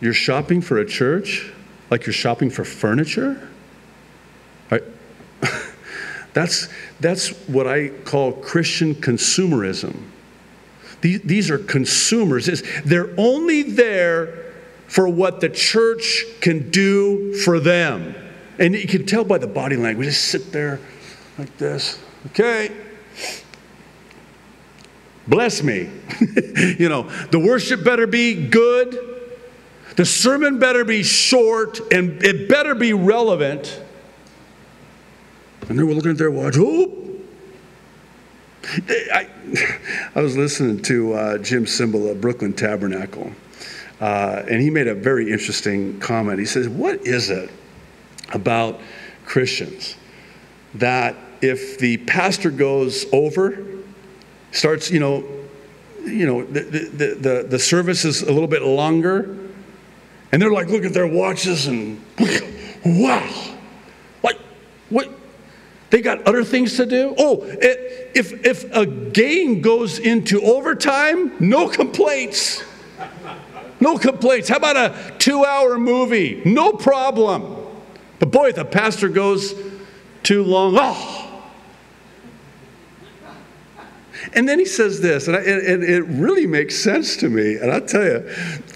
You're shopping for a church? Like you're shopping for furniture? Right. that's, that's what I call Christian consumerism. These, these are consumers. It's, they're only there for what the church can do for them. And you can tell by the body language. Just sit there like this. Okay. Bless me. You know, the worship better be good. The sermon better be short, and it better be relevant. And then we're looking at their watch. Oh! I, I was listening to uh, Jim Symbal of Brooklyn Tabernacle. Uh, and he made a very interesting comment. He says, what is it about Christians that if the pastor goes over, starts, you know, you know, the the the, the service is a little bit longer, and they're like, look at their watches and wow, like what? They got other things to do. Oh, it, if if a game goes into overtime, no complaints, no complaints. How about a two-hour movie? No problem. But boy, if the pastor goes too long, oh. And then he says this, and, I, and, and it really makes sense to me. And I'll tell you,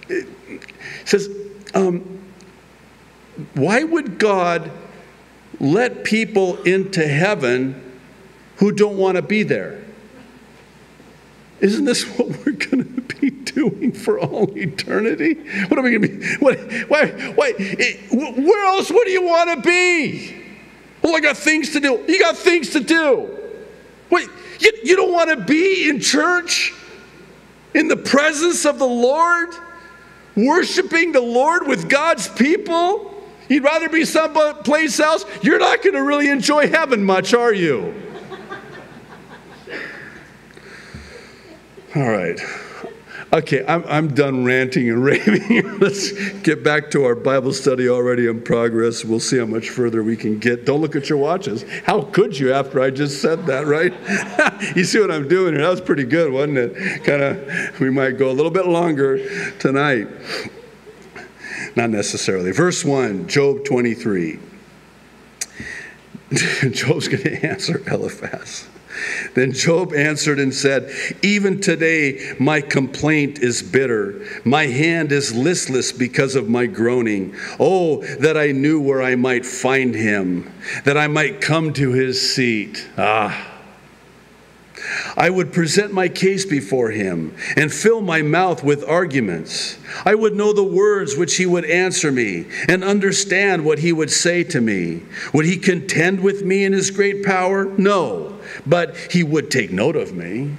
it says, um, why would God let people into heaven who don't want to be there? Isn't this what we're going to be doing for all eternity? What are we going to be? What, why, why, it, where else would you want to be? Well, I got things to do. You got things to do. Wait, you, you don't want to be in church, in the presence of the Lord, worshiping the Lord with God's people? You'd rather be someplace else? You're not going to really enjoy heaven much, are you? All right. Okay, I'm, I'm done ranting and raving. Let's get back to our Bible study already in progress. We'll see how much further we can get. Don't look at your watches. How could you after I just said that, right? You see what I'm doing here? That was pretty good, wasn't it? Kind of, we might go a little bit longer tonight. Not necessarily. Verse one, Job twenty-three. Job's going to answer Eliphaz. Then Job answered and said, even today my complaint is bitter. My hand is listless because of my groaning. Oh, that I knew where I might find him, that I might come to his seat. Ah, I would present my case before him and fill my mouth with arguments. I would know the words which he would answer me and understand what he would say to me. Would he contend with me in his great power? No, but he would take note of me.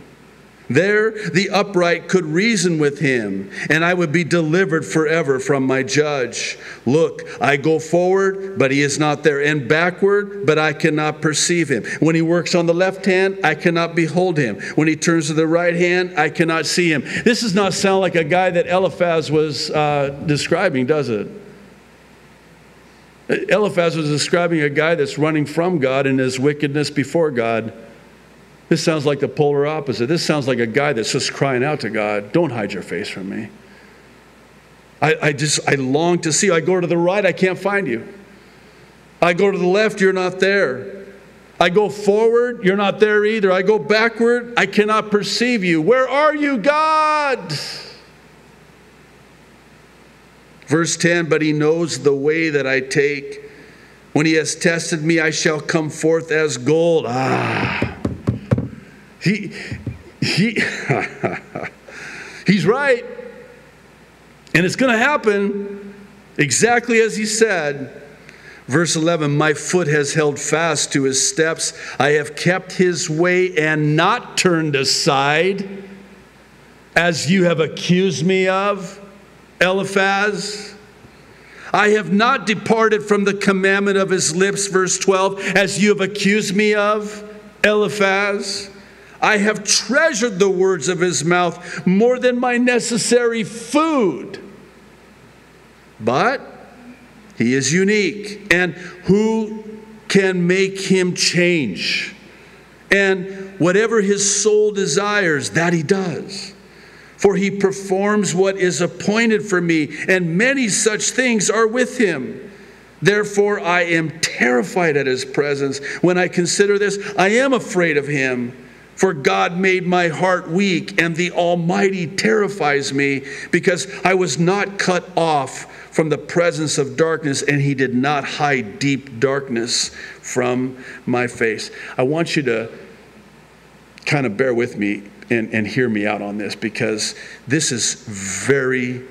There the upright could reason with him, and I would be delivered forever from my judge. Look, I go forward, but he is not there, and backward, but I cannot perceive him. When he works on the left hand, I cannot behold him. When he turns to the right hand, I cannot see him. This does not sound like a guy that Eliphaz was uh, describing, does it? Eliphaz was describing a guy that's running from God in his wickedness before God. This sounds like the polar opposite. This sounds like a guy that's just crying out to God, don't hide your face from me. I, I just, I long to see you. I go to the right, I can't find you. I go to the left, you're not there. I go forward, you're not there either. I go backward, I cannot perceive you. Where are you, God? Verse ten, but he knows the way that I take. When he has tested me, I shall come forth as gold. Ah, he, he, he's right. And it's going to happen exactly as he said. Verse eleven, my foot has held fast to his steps. I have kept his way and not turned aside, as you have accused me of, Eliphaz. I have not departed from the commandment of his lips, verse twelve, as you have accused me of, Eliphaz. I have treasured the words of his mouth more than my necessary food. But he is unique, and who can make him change? And whatever his soul desires, that he does. For he performs what is appointed for me, and many such things are with him. Therefore, I am terrified at his presence. When I consider this, I am afraid of him. For God made my heart weak, and the Almighty terrifies me, because I was not cut off from the presence of darkness, and he did not hide deep darkness from my face. I want you to kind of bear with me and, and hear me out on this, because this is very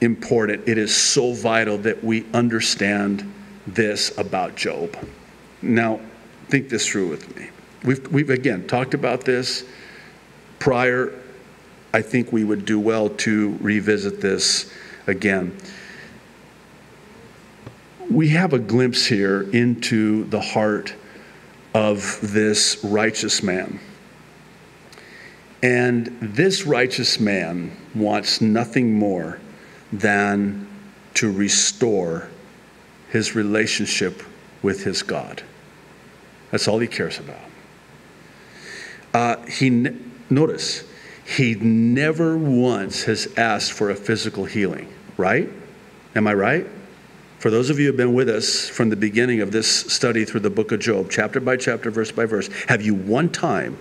important. It is so vital that we understand this about Job. Now, think this through with me. We've, we've, again, talked about this prior. I think we would do well to revisit this again. We have a glimpse here into the heart of this righteous man. And this righteous man wants nothing more than to restore his relationship with his God. That's all he cares about. Uh, he ne- notice, he never once has asked for a physical healing, right? Am I right? For those of you who have been with us from the beginning of this study through the book of Job, chapter by chapter, verse by verse, have you one time,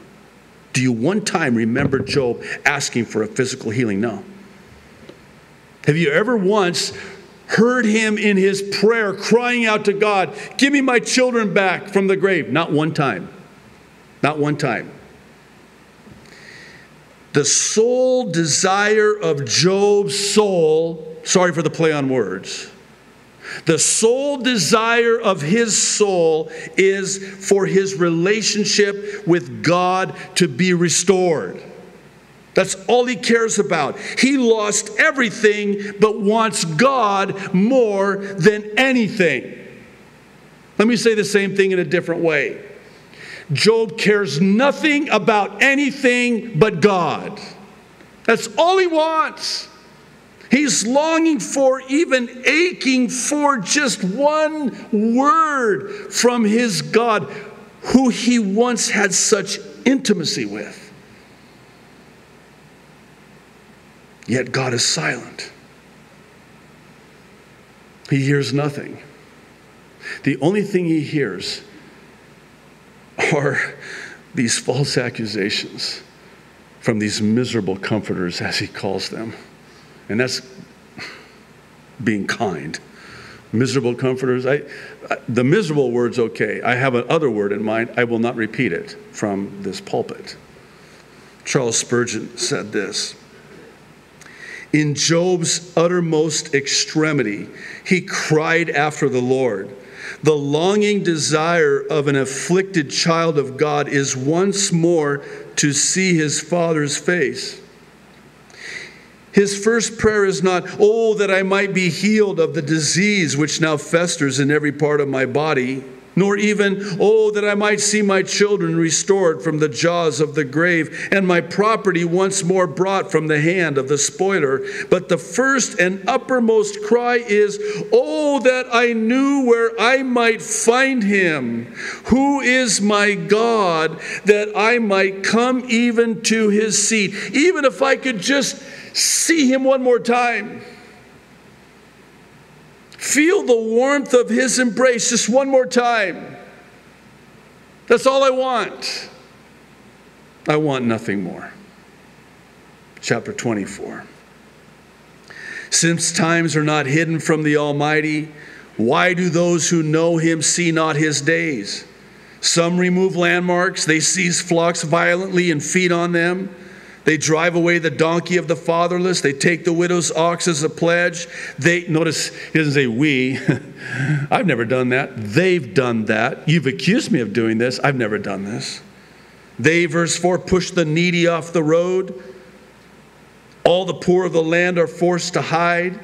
do you one time remember Job asking for a physical healing? No. Have you ever once heard him in his prayer crying out to God, give me my children back from the grave? Not one time. Not one time. The sole desire of Job's soul, sorry for the play on words, the sole desire of his soul is for his relationship with God to be restored. That's all he cares about. He lost everything but wants God more than anything. Let me say the same thing in a different way. Job cares nothing about anything but God. That's all he wants. He's longing for, even aching for, just one word from his God, who he once had such intimacy with. Yet God is silent. He hears nothing. The only thing he hears are these false accusations from these miserable comforters, as he calls them. And that's being kind. Miserable comforters. I, I, the miserable word's okay. I have another word in mind. I will not repeat it from this pulpit. Charles Spurgeon said this. In Job's uttermost extremity, he cried after the Lord. The longing desire of an afflicted child of God is once more to see his Father's face. His first prayer is not, oh, that I might be healed of the disease which now festers in every part of my body. nor even, oh, that I might see my children restored from the jaws of the grave, and my property once more brought from the hand of the spoiler. But the first and uppermost cry is, oh, that I knew where I might find him. Who is my God, that I might come even to his seat? Even if I could just see him one more time. Feel the warmth of his embrace just one more time. That's all I want. I want nothing more. Chapter twenty-four. Since times are not hidden from the Almighty, why do those who know him see not his days? Some remove landmarks, they seize flocks violently and feed on them. They drive away the donkey of the fatherless. They take the widow's ox as a pledge. They, notice, he doesn't say we. I've never done that. They've done that. You've accused me of doing this. I've never done this. They, verse four, push the needy off the road. All the poor of the land are forced to hide.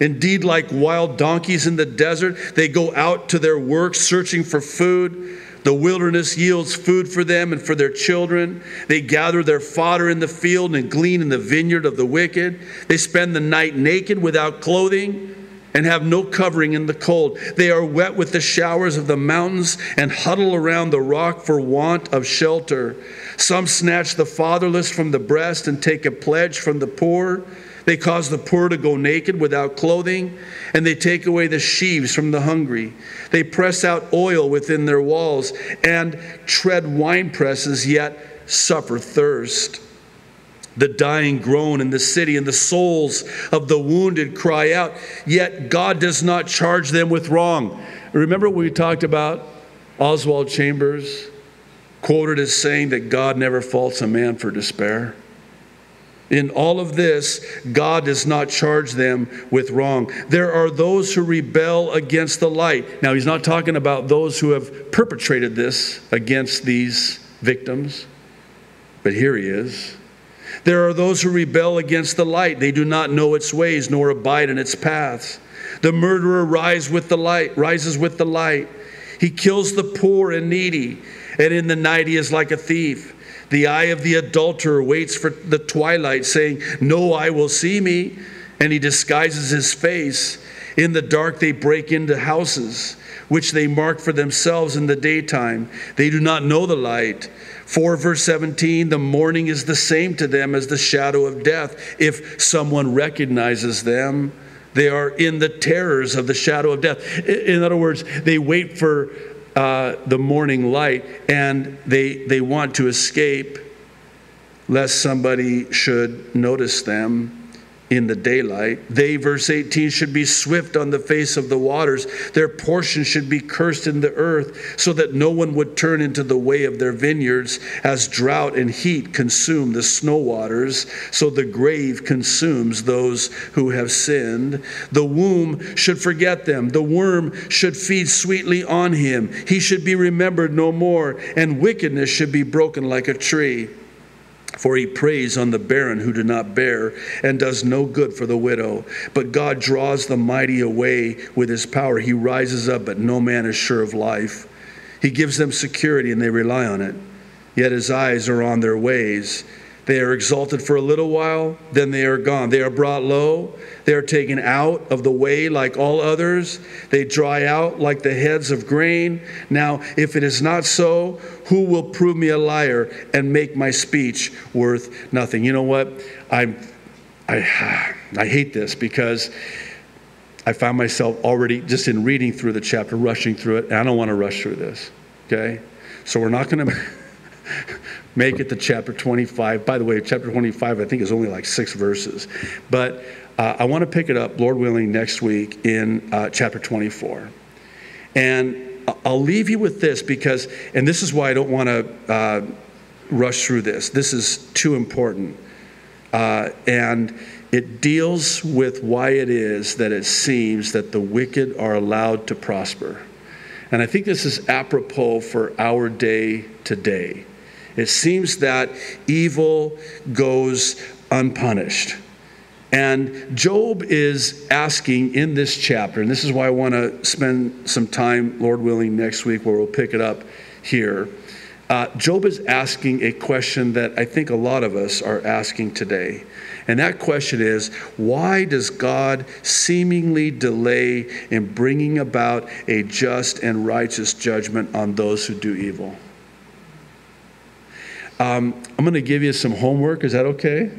Indeed, like wild donkeys in the desert, they go out to their work searching for food. The wilderness yields food for them and for their children. They gather their fodder in the field and glean in the vineyard of the wicked. They spend the night naked without clothing and have no covering in the cold. They are wet with the showers of the mountains and huddle around the rock for want of shelter. Some snatch the fatherless from the breast and take a pledge from the poor. They cause the poor to go naked without clothing, and they take away the sheaves from the hungry. They press out oil within their walls and tread winepresses, yet suffer thirst. The dying groan in the city, and the souls of the wounded cry out, yet God does not charge them with wrong. Remember we talked about Oswald Chambers, quoted as saying that God never faults a man for despair. In all of this, God does not charge them with wrong. There are those who rebel against the light. Now, he's not talking about those who have perpetrated this against these victims, but here he is. There are those who rebel against the light. They do not know its ways, nor abide in its paths. The murderer rises with the light, rises with the light. He kills the poor and needy, and in the night he is like a thief. The eye of the adulterer waits for the twilight, saying, no eye will see me, and he disguises his face. In the dark they break into houses, which they mark for themselves in the daytime. They do not know the light. four verse seventeen, the morning is the same to them as the shadow of death. If someone recognizes them, they are in the terrors of the shadow of death. In other words, they wait for Uh, the morning light, and they, they want to escape lest somebody should notice them in the daylight. They, verse eighteen, should be swift on the face of the waters. Their portion should be cursed in the earth, so that no one would turn into the way of their vineyards, as drought and heat consume the snow waters, so the grave consumes those who have sinned. The womb should forget them. The worm should feed sweetly on him. He should be remembered no more, and wickedness should be broken like a tree. For he preys on the barren who do not bear, and does no good for the widow. But God draws the mighty away with his power. He rises up, but no man is sure of life. He gives them security, and they rely on it. Yet his eyes are on their ways. They are exalted for a little while, then they are gone. They are brought low. They are taken out of the way like all others. They dry out like the heads of grain. Now, if it is not so, who will prove me a liar and make my speech worth nothing? You know what? I, I, I hate this, because I found myself already, just in reading through the chapter, rushing through it. And I don't want to rush through this, okay? So we're not going to make it to chapter twenty-five. By the way, chapter twenty-five, I think, is only like six verses. But uh, I want to pick it up, Lord willing, next week in uh, chapter twenty-four. And I'll leave you with this, because, and this is why I don't want to uh, rush through this. This is too important. Uh, and it deals with why it is that it seems that the wicked are allowed to prosper. And I think this is apropos for our day today. It seems that evil goes unpunished. And Job is asking in this chapter, and this is why I want to spend some time, Lord willing, next week where we'll pick it up here. Uh, Job is asking a question that I think a lot of us are asking today. And that question is, why does God seemingly delay in bringing about a just and righteous judgment on those who do evil? Um, I'm going to give you some homework. Is that okay?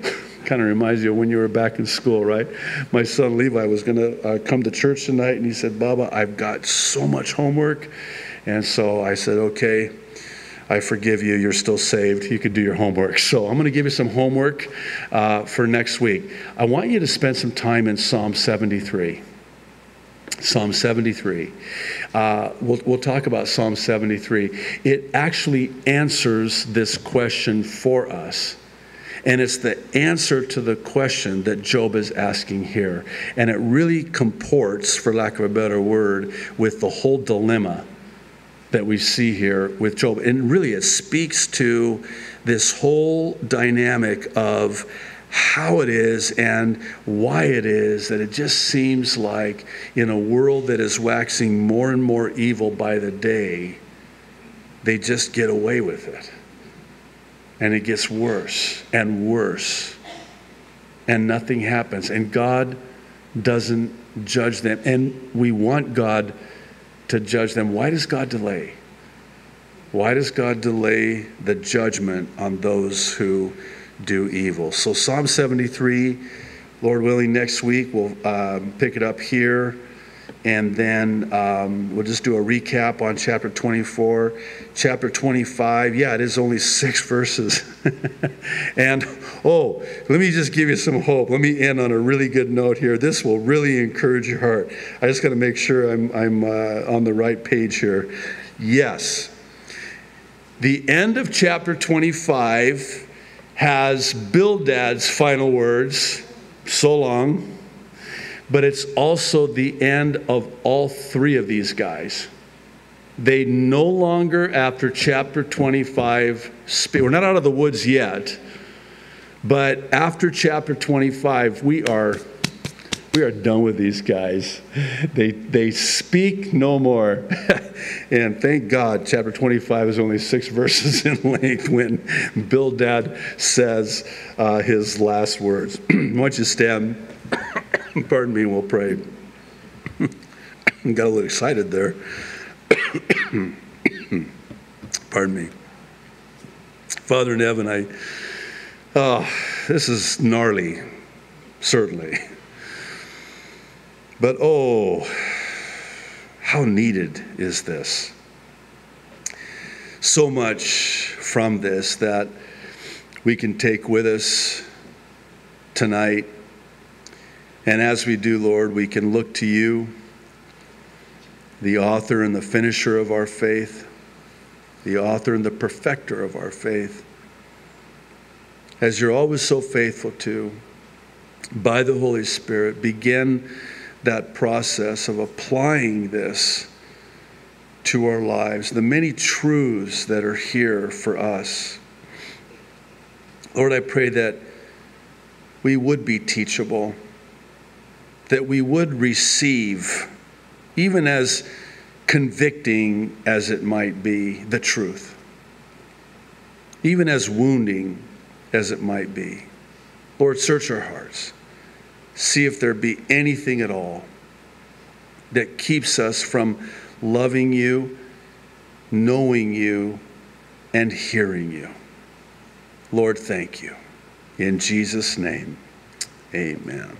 Kind of reminds you of when you were back in school, right? My son Levi was going to uh, come to church tonight, and he said, Baba, I've got so much homework. And so I said, okay, I forgive you. You're still saved. You can do your homework. So I'm going to give you some homework uh, for next week. I want you to spend some time in Psalm seventy-three. Psalm seventy-three. Uh, we'll, we'll talk about Psalm seventy-three. It actually answers this question for us. And it's the answer to the question that Job is asking here. And it really comports, for lack of a better word, with the whole dilemma that we see here with Job. And really it speaks to this whole dynamic of how it is and why it is that it just seems like in a world that is waxing more and more evil by the day, they just get away with it. And it gets worse and worse, and nothing happens. And God doesn't judge them. And we want God to judge them. Why does God delay? Why does God delay the judgment on those who do evil? So Psalm seventy-three, Lord willing, next week we'll um, pick it up here. And then um, we'll just do a recap on chapter twenty-four. Chapter twenty-five, yeah, it is only six verses. And, oh, let me just give you some hope. Let me end on a really good note here. This will really encourage your heart. I just got to make sure I'm, I'm uh, on the right page here. Yes, the end of chapter twenty-five has Bildad's final words, so long. But it's also the end of all three of these guys. They no longer, after chapter twenty-five, speak. We're not out of the woods yet, but after chapter twenty-five, we are, we are done with these guys. They, they speak no more. And thank God, chapter twenty-five is only six verses in length when Bildad says uh, his last words. Why don't you stand? Pardon me, we'll pray. Got a little excited there. Pardon me. Father in heaven, I, oh, this is gnarly, certainly. But oh, how needed is this? So much from this that we can take with us tonight. And as we do, Lord, we can look to you, the author and the finisher of our faith, the author and the perfecter of our faith, as you're always so faithful to, by the Holy Spirit, begin that process of applying this to our lives, the many truths that are here for us. Lord, I pray that we would be teachable, that we would receive, even as convicting as it might be, the truth, even as wounding as it might be. Lord, search our hearts. See if there be anything at all that keeps us from loving you, knowing you, and hearing you. Lord, thank you. In Jesus' name, amen.